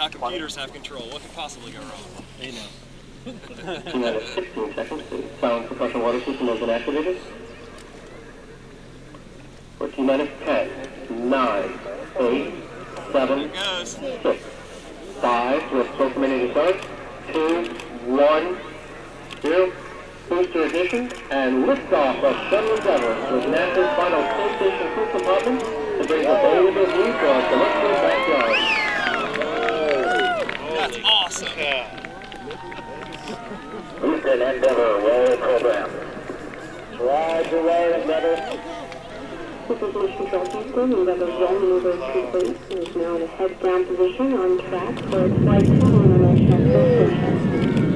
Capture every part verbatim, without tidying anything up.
How computers have control. What could possibly go wrong? They know. Another sixteen seconds, please. Silent propulsion water system has been activated. fourteen minus ten, nine, eight, seven, six, five, we're still committed to start, two, one, zero, booster ignition, and liftoff of shuttle Endeavour with NASA's final space station crew compartment to bring us over the view to our celestial backyard. That's awesome! Yeah. Houston, Endeavour, roll program. Slide away, Endeavour. This is Mission Control Houston, Endeavour's roll maneuver complete. It is now in a head-down position on track for its flight to the International Space Station.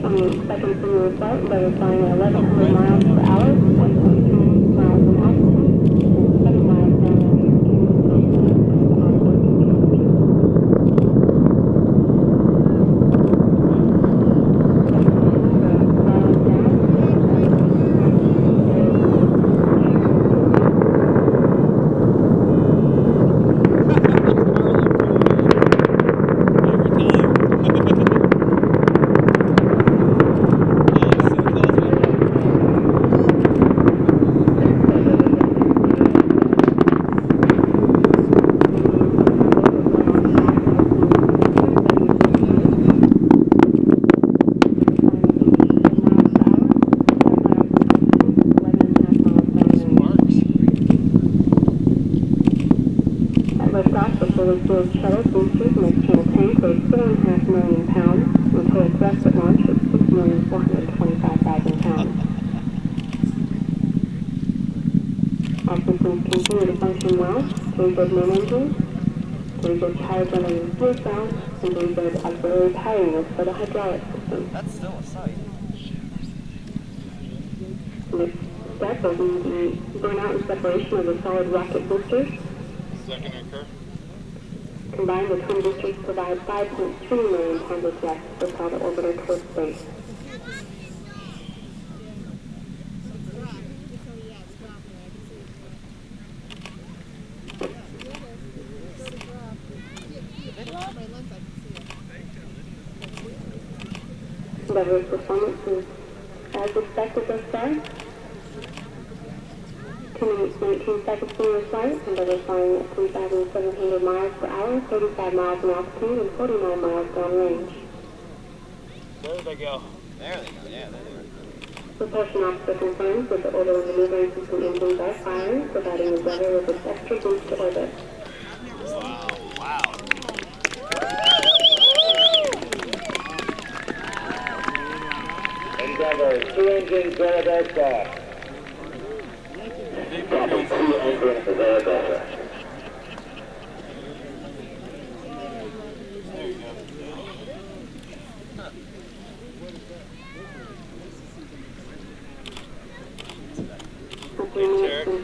twenty-eight seconds from your flight, Endeavour flying at eleven hundred miles per hour, one point three miles an hour. Lift-off shuttle boosters make channel tank weighs seven point five million pounds, with total thrust at launch of six million four hundred twenty-five thousand pounds. Our systems continue to function well. Three-bed main engines, three-bed power generating fuel cells, and three-bed auxiliary power units for the hydraulic system. That's still a sight. Next step will be the burnout and separation of the solid rocket boosters. Second occur. Combined, the twin boosters provide five point two million pounds of thrust to propel the orbiter towards space. Endeavour's performance is as expected thus far. two minutes, nineteen seconds from your flight, Endeavour flying at three thousand seven hundred miles per hour, thirty-five miles in altitude, and forty-nine miles downrange. There they go. There they go, yeah, there they go. Propulsion officer confirms that the orbital maneuvering system engines are firing, providing Endeavour with an extra boost to orbit. Wow, wow. Endeavour, two engines, go ahead.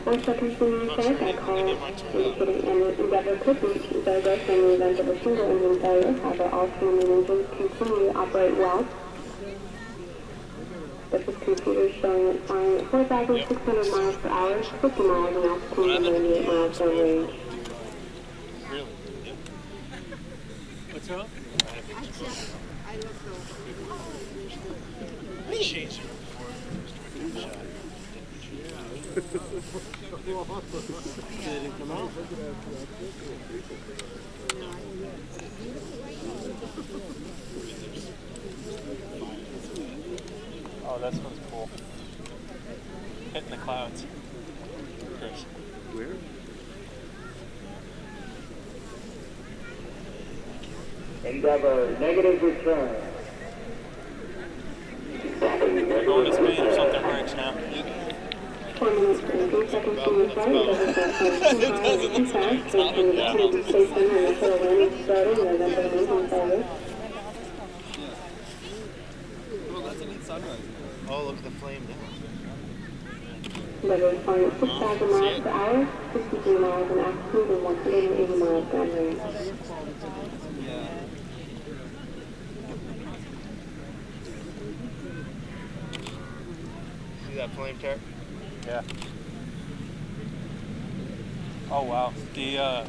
Four seconds from the start, I call indicating any Endeavour could reach digress in the event of a single engine failure. However, all three main engines continue to operate well. This is computer showing it flying at four thousand six hundred miles per hour, fifty miles an altitude, and ninety-eight miles down range. Really? Yep. What's up? I love those. Changed it before. Shot. They didn't come out. Oh, that's what's cool. Hitting the clouds. Chris. Where? Endeavour, negative return. We're going to Spain or something, Rex, now. four minutes and three seconds from your flight, Endeavour's flying at two thousand two hundred miles per hour, entering the Kennedy Space Center and Phil Landing starting November engine service. Oh, that's a neat sunrise. Oh, look at the flame now. Endeavour's flying at six thousand miles per hour, fifty-three miles in altitude, and one hundred eighty miles downrange. Yeah. See that flame, Terry? Yeah. Oh wow. The uh,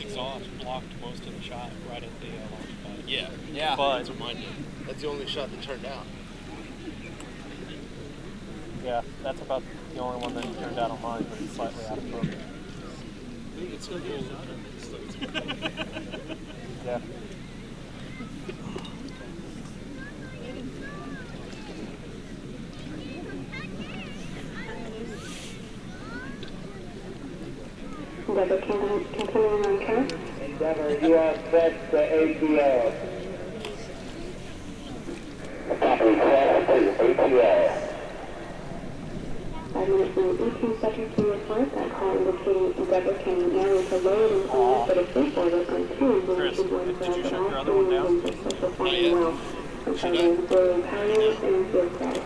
exhaust blocked most of the shot right at the uh, launch pad. Yeah, yeah. But that's what mine did. That's the only shot that turned out. Yeah, that's about the only one that turned out on mine, but it's slightly out of focus. I think it's still getting out. Yeah. Endeavour, continuing on count. Endeavour, you are set to A T L. Copy, set to A T L. five minutes and eighteen seconds to report. That call indicating Endeavour Canyon area to lower than planned, but a safe order on two minutes and one grand and all three minutes and social flying well. Confirming William Powers and field status.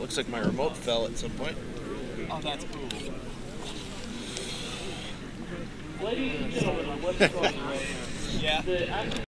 Looks like my remote fell at some point. Oh, that's cool. Ladies and gentlemen, what's going on right now? Yeah.